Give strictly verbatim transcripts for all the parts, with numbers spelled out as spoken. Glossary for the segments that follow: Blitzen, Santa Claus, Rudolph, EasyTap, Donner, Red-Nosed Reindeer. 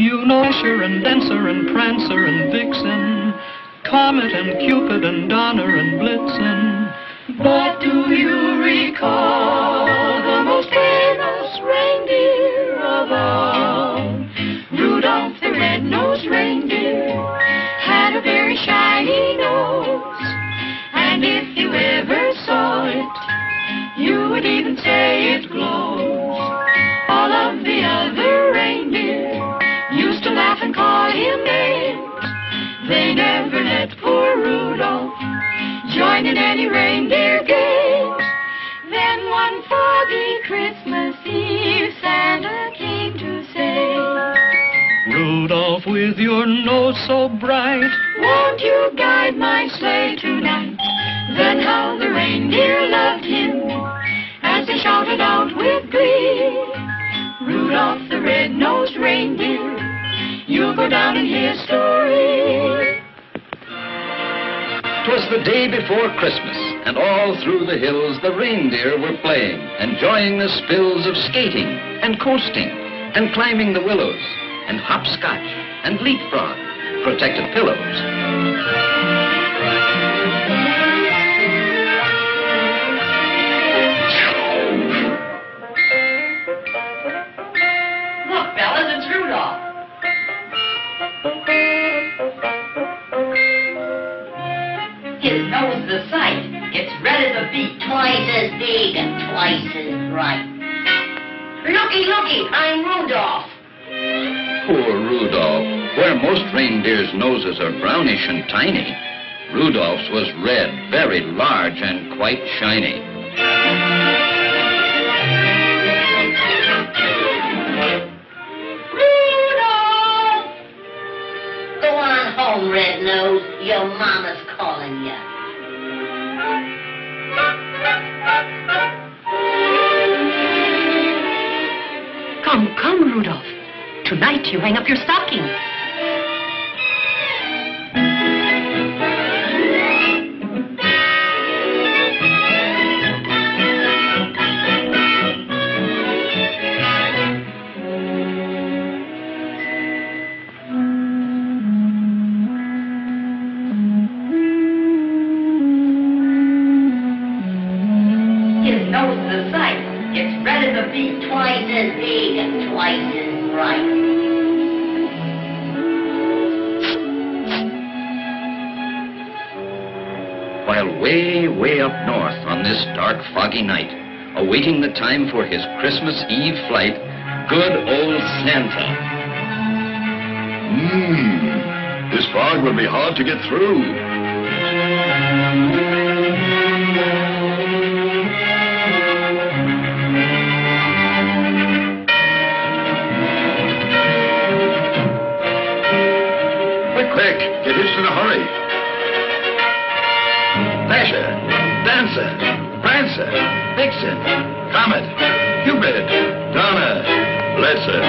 You've Dasher and Dancer and Prancer and Vixen, Comet and Cupid and Donner and Blitzen. But do you recall the most famous reindeer of all? Rudolph the red-nosed reindeer had a very shiny nose, and if you ever saw it, you would even say it glows. All of the other reindeer used to laugh and call him names. They never let poor Rudolph join in any reindeer games. Then one foggy Christmas Eve, Santa came to say, "Rudolph, with your nose so bright, won't you guide my sleigh tonight?" Then how the reindeer loved him as they shouted out with glee, "Rudolph the red-nosed reindeer, you'll go down in history." 'Twas the day before Christmas, and all through the hills the reindeer were playing, enjoying the spills of skating and coasting and climbing the willows and hopscotch and leapfrog, protective pillows. The sight. It's red as a beet. Twice as big and twice as bright. Looky, looky, I'm Rudolph. Poor Rudolph. Where most reindeers' noses are brownish and tiny, Rudolph's was red, very large and quite shiny. Rudolph! Go on home, Red Nose. Your mama's calling you. Come, come, Rudolph. Tonight you hang up your stocking. While way, way up north on this dark, foggy night, awaiting the time for his Christmas Eve flight, good old Santa. Mmm, this fog will be hard to get through. Quick, quick, get hitched in a hurry. Dasher, Dancer, Prancer, Vixen, Comet, Cupid, Donner, Blitzen.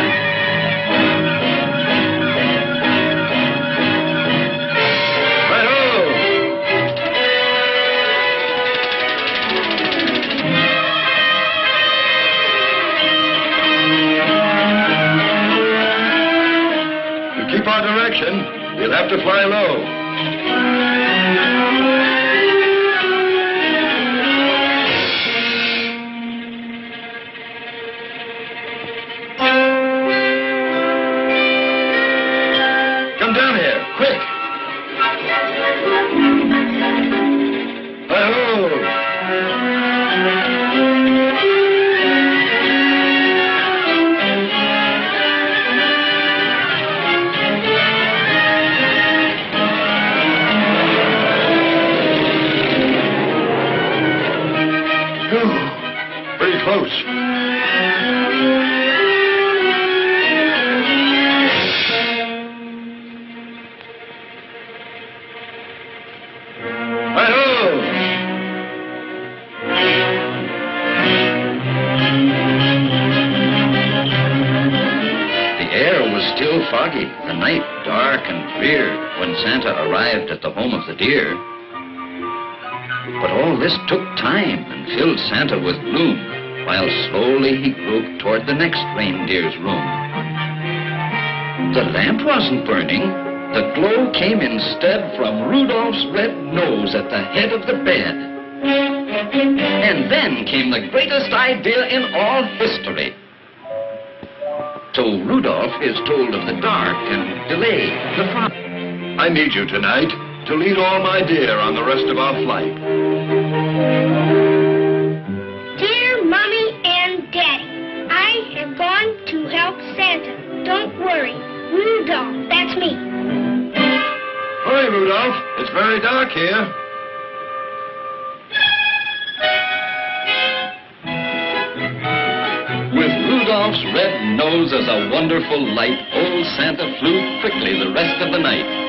Right-o! To keep our direction, we'll have to fly low. Foggy, the night dark and clear, when Santa arrived at the home of the deer. But all this took time and filled Santa with gloom, while slowly he groped toward the next reindeer's room. The lamp wasn't burning. The glow came instead from Rudolph's red nose at the head of the bed. And then came the greatest idea in all history. So Rudolph is told of the dark and delay, the problem. I need you tonight to lead all my deer on the rest of our flight. Dear Mommy and Daddy, I have gone to help Santa. Don't worry, Rudolph, that's me. Hurry, Rudolph, it's very dark here. Rudolph's red nose as a wonderful light, old Santa flew quickly the rest of the night.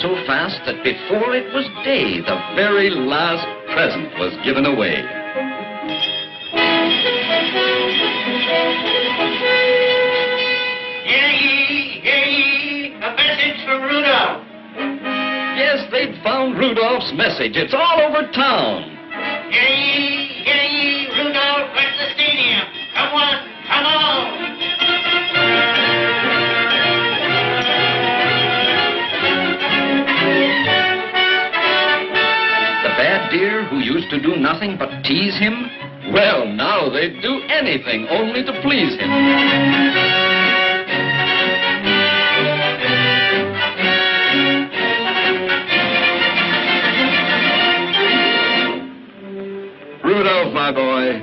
So fast that before it was day, the very last present was given away. Hear ye, hear ye, a message from Rudolph. Yes, they'd found Rudolph's message. It's all over town. Hear ye, hear ye, Rudolph at the stadium. Come on, come on. Deer who used to do nothing but tease him? Well, now they'd do anything only to please him. Rudolph, my boy,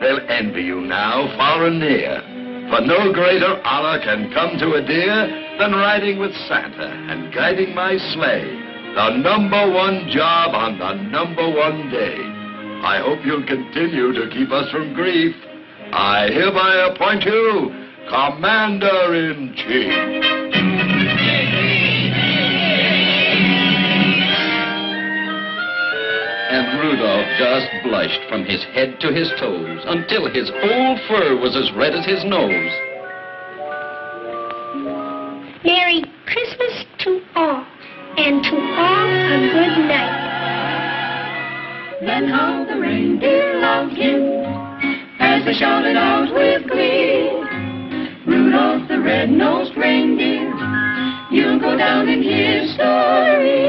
they'll envy you now, far and near. For no greater honor can come to a deer than riding with Santa and guiding my sleigh. The number one job on the number one day. I hope you'll continue to keep us from grief. I hereby appoint you Commander-in-Chief. And Rudolph just blushed from his head to his toes until his whole fur was as red as his nose. Merry Christmas to all. And to all a good night. Then how the reindeer loved him, as they shouted out with glee, Rudolph the red-nosed reindeer, you'll go down in history.